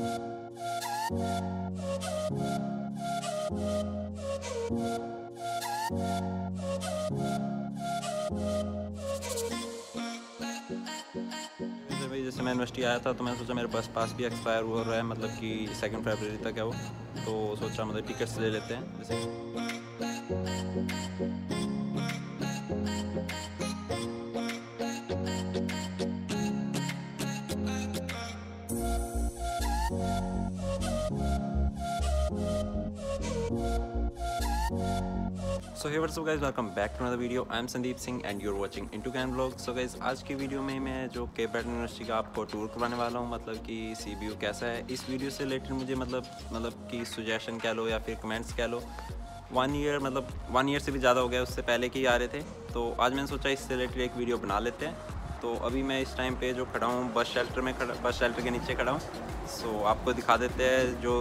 जैसे मैं यूनिवर्सिटी आया था तो मैंने सोचा मेरे बस पास भी एक्सपायर हो रहा है, मतलब कि 2 फरवरी तक है वो, तो सोचा मतलब टिकट्स ले लेते हैं। So hey what's up guys, welcome back to another video. I am Sandeep Singh and you are watching In2Can Vlogs. So guys, आज की वीडियो में मैं जो केप ब्रेटन यूनिवर्सिटी का आपको टूर करवाने वाला हूँ, मतलब कि CBU कैसा है, इस वीडियो से रिलेटेड मुझे मतलब कि सुजेशन कह लो या फिर कमेंट्स कह लो, 1 ईयर मतलब 1 ईयर से भी ज़्यादा हो गया, उससे पहले कि आ रहे थे, तो आज मैंने सोचा इससे रिलेटेड एक वीडियो बना लेते हैं। तो अभी मैं इस टाइम पर जो खड़ा हूँ बस शेल्टर के नीचे खड़ा हूँ। सो आपको दिखा देते हैं जो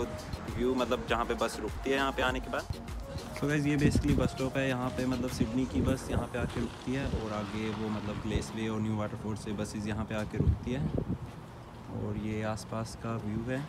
व्यू, मतलब जहाँ पर बस रुकती है यहाँ पर आने के बाद। तो गाइस ये बेसिकली बस स्टॉप है, यहाँ पे मतलब सिडनी की बस यहाँ पे आके रुकती है, और आगे वो मतलब ग्लेसवे और न्यू वाटरफोर्ड से बसेस यहाँ पे आके रुकती है, और ये आसपास का व्यू है।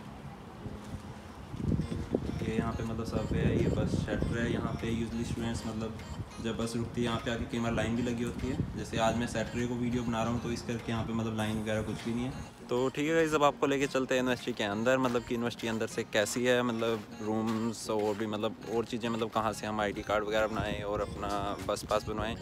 ये यहाँ पे मतलब सब है, ये बस शेल्टर है, यहाँ पे यूजली स्टूडेंट्स मतलब जब बस रुकती है यहाँ पे आके कई बार लाइन भी लगी होती है, जैसे आज मैं सैटरडे को वीडियो बना रहा हूँ तो इस करके यहाँ पे मतलब लाइन वगैरह कुछ भी नहीं है। तो ठीक है गाइस, अब आपको लेके चलते हैं यूनिवर्सिटी के अंदर, मतलब कि यूनिवर्सिटी अंदर से कैसी है, मतलब रूम्स और भी मतलब और चीज़ें, मतलब कहाँ से हम ID कार्ड वगैरह बनाएँ और अपना बस पास बनवाएँ।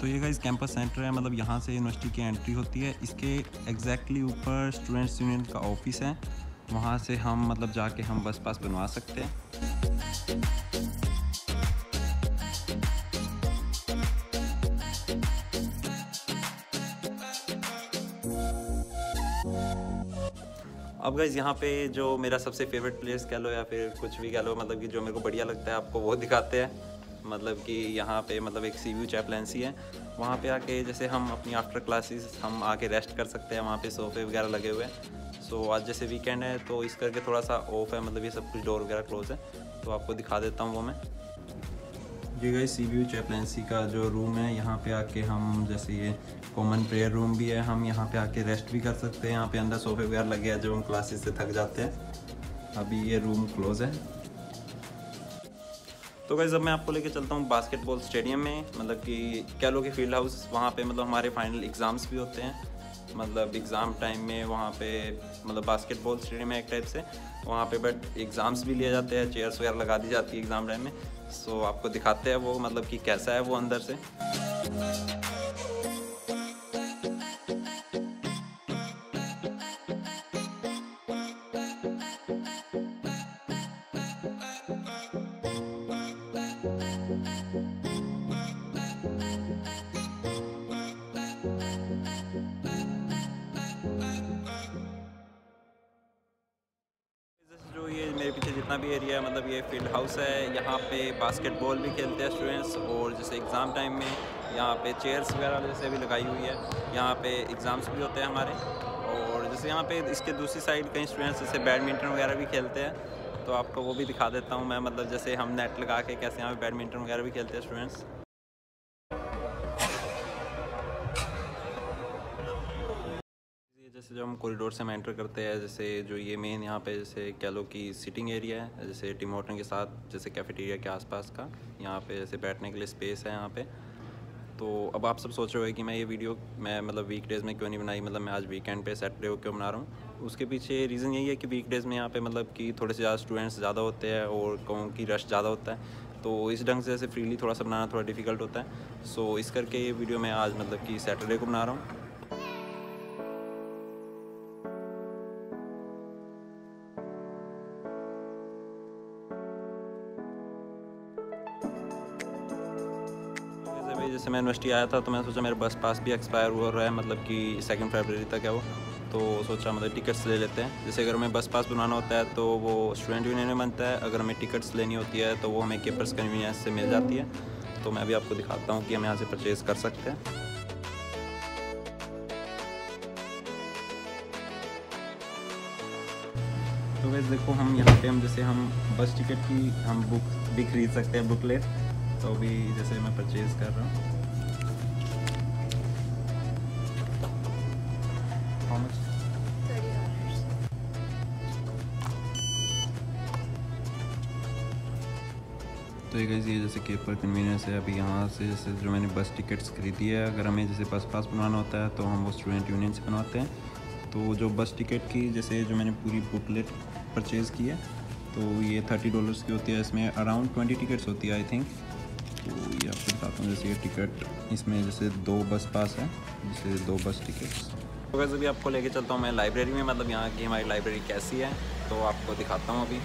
तो ये गाइस कैंपस सेंटर है, मतलब यहाँ से यूनिवर्सिटी की एंट्री होती है, इसके एग्जैक्टली ऊपर स्टूडेंट्स यूनियन का ऑफिस है, वहाँ से हम मतलब जाके हम बस पास बनवा सकते हैं। अब गाइस यहाँ पे जो मेरा सबसे फेवरेट प्लेस कह लो या फिर कुछ भी कह लो, मतलब कि जो मेरे को बढ़िया लगता है आपको वो दिखाते हैं। मतलब कि यहाँ पे मतलब एक CBU चैपलेंसी है, वहाँ पे आके जैसे हम अपनी आफ्टर क्लासेस हम आके रेस्ट कर सकते हैं, वहाँ पे सोफे वगैरह लगे हुए हैं। सो आज जैसे वीकेंड है तो इस करके थोड़ा सा ऑफ है, मतलब ये सब कुछ डोर वगैरह क्लोज है, तो आपको दिखा देता हूँ वो मैं। ये गाइस CBU चैपलेंसी का जो रूम है, यहाँ पे आके हम जैसे ये कॉमन प्रेयर रूम भी है, हम यहाँ पे आके रेस्ट भी कर सकते हैं, यहाँ पे अंदर सोफे वगैरह लगे हैं जब हम क्लासेस से थक जाते हैं। अभी ये रूम क्लोज है। तो गाइस अब मैं आपको लेके चलता हूँ बास्केटबॉल स्टेडियम में, मतलब कि कैलोग फील्ड हाउस, वहाँ पे मतलब हमारे फाइनल एग्ज़ाम्स भी होते हैं, मतलब एग्ज़ाम टाइम में वहाँ पे मतलब बास्केटबॉल स्टेडियम है एक टाइप से वहाँ पे, बट एग्ज़ाम्स भी लिए जाते हैं, चेयर्स वगैरह लगा दी जाती है एग्ज़ाम टाइम में। सो आपको दिखाते हैं वो मतलब कि कैसा है वो अंदर से। जितना भी एरिया है मतलब ये फील्ड हाउस है, यहाँ पे बास्केटबॉल भी खेलते हैं स्टूडेंट्स, और जैसे एग्ज़ाम टाइम में यहाँ पे चेयर्स वगैरह जैसे भी लगाई हुई है, यहाँ पे एग्ज़ाम्स भी होते हैं हमारे। और जैसे यहाँ पे इसके दूसरी साइड कई स्टूडेंट्स जैसे बैडमिंटन वगैरह भी खेलते हैं, तो आपको वो भी दिखा देता हूँ मैं, मतलब जैसे हम नेट लगा के कैसे यहाँ पर बैडमिंटन वगैरह भी खेलते हैं स्टूडेंट्स। जैसे जब हम कॉरिडोर से हम एंटर करते हैं, जैसे जो ये मेन यहाँ पे जैसे कह लो कि सिटिंग एरिया है, जैसे टिम हॉर्टन के साथ जैसे कैफेटेरिया के आसपास का, यहाँ पे जैसे बैठने के लिए स्पेस है यहाँ पे। तो अब आप सब सोच रहे हो कि मैं ये वीडियो मैं मतलब वीकडेज़ में क्यों नहीं बनाई, मतलब मैं आज वीकेंड पे सैटरडे को क्यों बना रहा हूँ, उसके पीछे रीज़न यही है कि वीकडेज़ में यहाँ पे मतलब कि थोड़े से ज़्यादा स्टूडेंट्स ज़्यादा होते हैं और कहूँ कि रश ज़्यादा होता है, तो इस ढंग से जैसे फ्रीली थोड़ा सा बनाना थोड़ा डिफिकल्ट होता है। सो इस करके ये वीडियो मैं आज मतलब कि सैटरडे को बना रहा हूँ। जैसे मैं यूनिवर्सिटी आया था तो मैंने सोचा मेरे बस पास भी एक्सपायर हो रहा है, मतलब कि 2 फरवरी तक है वो, तो सोचा मतलब टिकट्स ले लेते हैं। जैसे अगर हमें बस पास बनाना होता है तो वो स्टूडेंट यूनियन में बनता है, अगर हमें टिकट्स लेनी होती है तो वो हमें केपर्स कन्वीनियंस से मिल जाती है। तो मैं अभी आपको दिखाता हूँ कि हम यहाँ से परचेज कर सकते हैं। तो वैसे देखो हम यहाँ पर हम जैसे हम बस टिकट की हम बुक भी खरीद सकते हैं, बुकलेट। तो भी जैसे मैं परचेज़ कर रहा हूँ। How much? $30. तो ये गाइस, ये जैसे केप पर कन्वीनियंस है। अभी यहाँ से जैसे जो मैंने बस टिकट्स खरीदी है, अगर हमें जैसे बस पास बनवाना होता है तो हम वो स्टूडेंट यूनियन से बनवाते हैं। तो जो बस टिकट की जैसे जो मैंने पूरी बुकलेट परचेज़ की है तो ये $30 की होती है। इसमें अराउंड 20 टिकट्स होती है आई थिंक। तो ये आपको बताता हूँ, जैसे ये टिकट इसमें जैसे 2 बस पास है, जैसे 2 बस टिकट्स। तो वैसे भी आपको लेके चलता हूँ मैं लाइब्रेरी में, मतलब यहाँ की हमारी लाइब्रेरी कैसी है तो आपको दिखाता हूँ अभी।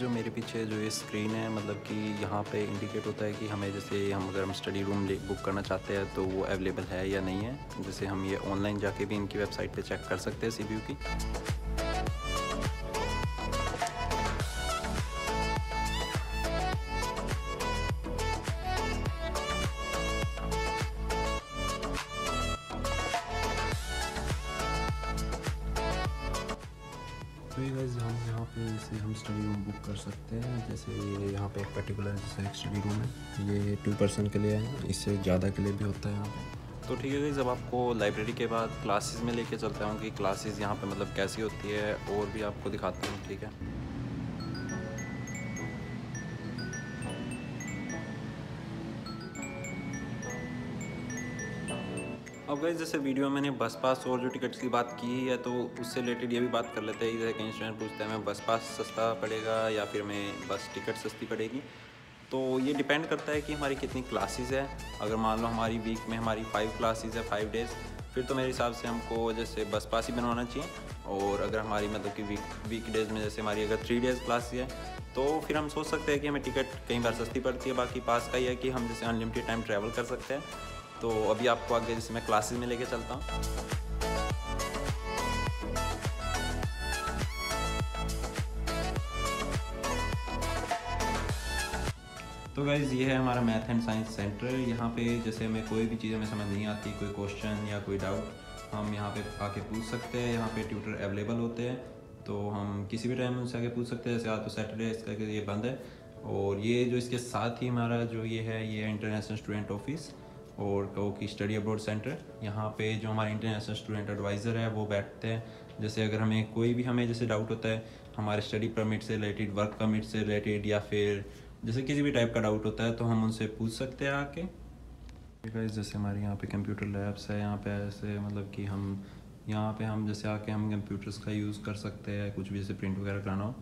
जो मेरे पीछे जो ये स्क्रीन है, मतलब कि यहाँ पे इंडिकेट होता है कि हमें जैसे अगर हम स्टडी रूम बुक करना चाहते हैं तो वो अवेलेबल है या नहीं है। जैसे हम ये ऑनलाइन जाके भी इनकी वेबसाइट पे चेक कर सकते हैं सीबीयू की। तो ये गाइस, हम यहाँ पे जैसे हम स्टडी रूम बुक कर सकते हैं। जैसे ये यहाँ पे एक पर्टिकुलर जैसे एक स्टडी रूम है, ये 2 पर्सन के लिए है, इससे ज़्यादा के लिए भी होता है यहाँ पे। तो ठीक है गाइस, अब आपको लाइब्रेरी के बाद क्लासेस में लेके चलता हूँ कि क्लासेस यहाँ पे मतलब कैसी होती है और भी आपको दिखाता हूँ। ठीक है, अब गाइस जैसे वीडियो मैंने बस पास और जो टिकट्स की बात की है तो उससे रिलेटेड ये भी बात कर लेते हैं। जैसे कहीं स्टूडेंट पूछते हैं हमें बस पास सस्ता पड़ेगा या फिर हमें बस टिकट सस्ती पड़ेगी। तो ये डिपेंड करता है कि हमारी कितनी क्लासेस है। अगर मान लो हमारी वीक में हमारी 5 क्लासेस है, 5 डेज़, फिर तो मेरे हिसाब से हमको जैसे बस पास ही बनवाना चाहिए। और अगर हमारी मतलब कि वीक डेज़ में जैसे हमारी अगर 3 डेज़ क्लासेस है तो फिर हम सोच सकते हैं कि हमें टिकट कई बार सस्ती पड़ती है। बाकी पास का ही है कि हम जैसे अनलिमिटेड टाइम ट्रैवल कर सकते हैं। तो अभी आपको आगे जैसे मैं क्लासेस में लेके चलता हूँ। तो गाइज़, ये है हमारा मैथ एंड साइंस सेंटर। यहाँ पे जैसे हमें कोई भी चीज़ हमें समझ नहीं आती, कोई क्वेश्चन या कोई डाउट हम यहाँ पे आके पूछ सकते हैं। यहाँ पे ट्यूटर अवेलेबल होते हैं तो हम किसी भी टाइम उनसे आके पूछ सकते हैं। जैसे आज तो सैटरडे, इसका ये बंद है। और ये जो इसके साथ ही हमारा जो ये है इंटरनेशनल स्टूडेंट ऑफिस और कहो कि स्टडी अब्रॉड सेंटर। यहाँ पे जो हमारे इंटरनेशनल स्टूडेंट एडवाइज़र है वो बैठते हैं। जैसे अगर हमें कोई भी हमें जैसे डाउट होता है, हमारे स्टडी परमिट से रिलेटेड, वर्क परमिट से रिलेटेड, या फिर जैसे किसी भी टाइप का डाउट होता है तो हम उनसे पूछ सकते हैं आके। गाइस, जैसे हमारे यहाँ पे कंप्यूटर लैब्स है। यहाँ पे ऐसे मतलब कि हम यहाँ पे हम जैसे आके हम कंप्यूटर्स का यूज़ कर सकते हैं, कुछ भी जैसे प्रिंट वगैरह कराना हो।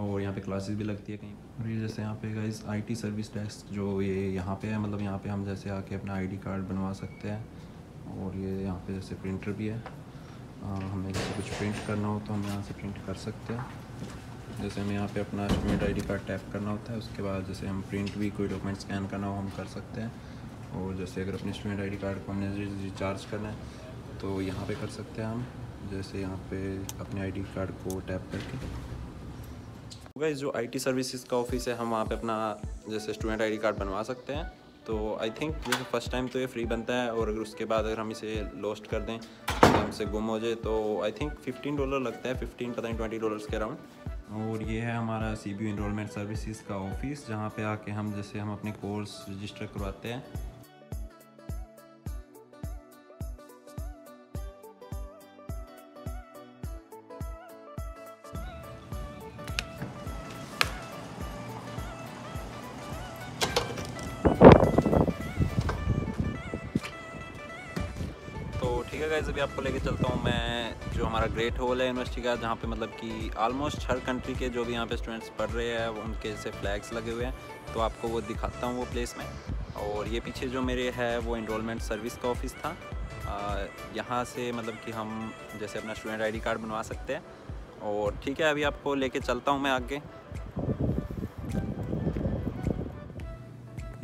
और यहाँ पे क्लासेस भी लगती है कहीं। और ये जैसे यहाँ पे गाइस आईटी सर्विस डेस्क जो ये यहाँ पे है, मतलब यहाँ पे हम जैसे आके अपना आईडी कार्ड बनवा सकते हैं। और ये यहाँ पे जैसे प्रिंटर भी है, हमें जैसे कुछ प्रिंट करना हो तो हम यहाँ से प्रिंट कर सकते हैं। जैसे हमें यहाँ पे अपना student I D card tap करना होता है, उसके बाद जैसे हम प्रिंट भी कोई डॉक्यूमेंट स्कैन करना हो हम कर सकते हैं। और जैसे अगर अपने स्टूडेंट आई डी कार्ड को हमने रिचार्ज करना है तो यहाँ पर कर सकते हैं हम, जैसे यहाँ पर अपने आई डी कार्ड को टैप करके। गाइस, जो आईटी सर्विसेज का ऑफिस है हम वहाँ पे अपना जैसे स्टूडेंट आईडी कार्ड बनवा सकते हैं। तो आई थिंक जैसे फर्स्ट टाइम तो ये फ्री बनता है, और अगर उसके बाद अगर हम इसे लॉस्ट कर दें, हमसे गुम हो जाए तो आई थिंक $15 लगता है, 15 पता नहीं $20 के अराउंड। और ये है हमारा सीबीयू एनरोलमेंट सर्विसेज का ऑफिस, जहाँ पर आके हम जैसे हम अपने कोर्स रजिस्टर करवाते हैं। ठीक है गाइस, अभी आपको लेके चलता हूँ मैं जो हमारा ग्रेट हॉल है यूनिवर्सिटी का, जहाँ पे मतलब कि ऑलमोस्ट हर कंट्री के जो भी यहाँ पे स्टूडेंट्स पढ़ रहे हैं उनके से फ्लैग्स लगे हुए हैं। तो आपको वो दिखाता हूँ वो प्लेस में। और ये पीछे जो मेरे है वो एनरोलमेंट सर्विस का ऑफिस था। यहाँ से मतलब कि हम जैसे अपना स्टूडेंट आई डी कार्ड बनवा सकते हैं। और ठीक है, अभी आपको लेके चलता हूँ मैं आगे।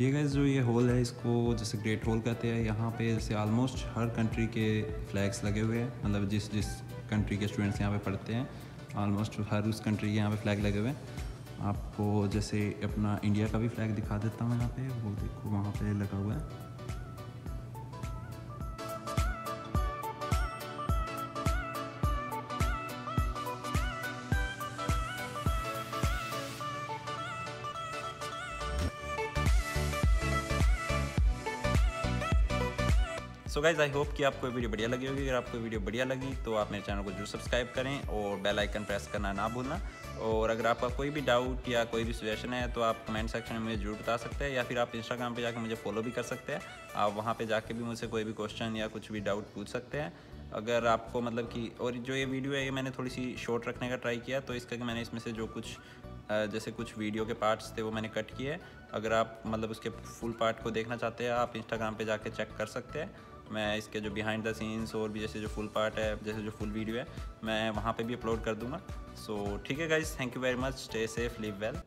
ये गाइस जो ये हॉल है इसको जैसे ग्रेट हॉल कहते हैं। यहाँ पे जैसे ऑलमोस्ट हर कंट्री के फ्लैग्स लगे हुए हैं, मतलब जिस जिस कंट्री के स्टूडेंट्स यहाँ पे पढ़ते हैं ऑलमोस्ट हर उस कंट्री के यहाँ पे फ्लैग लगे हुए हैं। आपको जैसे अपना इंडिया का भी फ्लैग दिखा देता हूँ, यहाँ पे वो देखो वहाँ पे लगा हुआ है। सो गाइज आई होप कि आपको वीडियो बढ़िया लगी होगी। अगर आपको वीडियो बढ़िया लगी तो आप मेरे चैनल को जरूर सब्सक्राइब करें और बेल आइकन प्रेस करना ना भूलना। और अगर आपका कोई भी डाउट या कोई भी सजेशन है तो आप कमेंट सेक्शन में मुझे जरूर बता सकते हैं, या फिर आप इंस्टाग्राम पे जाकर मुझे फॉलो भी कर सकते हैं। आप वहाँ पे जाके भी मुझसे कोई भी क्वेश्चन या कुछ भी डाउट पूछ सकते हैं अगर आपको, मतलब कि। और जो ये वीडियो है ये मैंने थोड़ी सी शॉर्ट रखने का ट्राई किया, तो इसका कि मैंने इसमें से जो कुछ जैसे कुछ वीडियो के पार्ट्स थे वो मैंने कट किए। अगर आप मतलब उसके फुल पार्ट को देखना चाहते हैं आप इंस्टाग्राम पे जाके चेक कर सकते हैं। मैं इसके जो बिहाइंड द सीन्स और भी जैसे जो फुल पार्ट है, जैसे जो फुल वीडियो है, मैं वहाँ पे भी अपलोड कर दूँगा। सो ठीक है guys, thank you very much, stay safe, live well.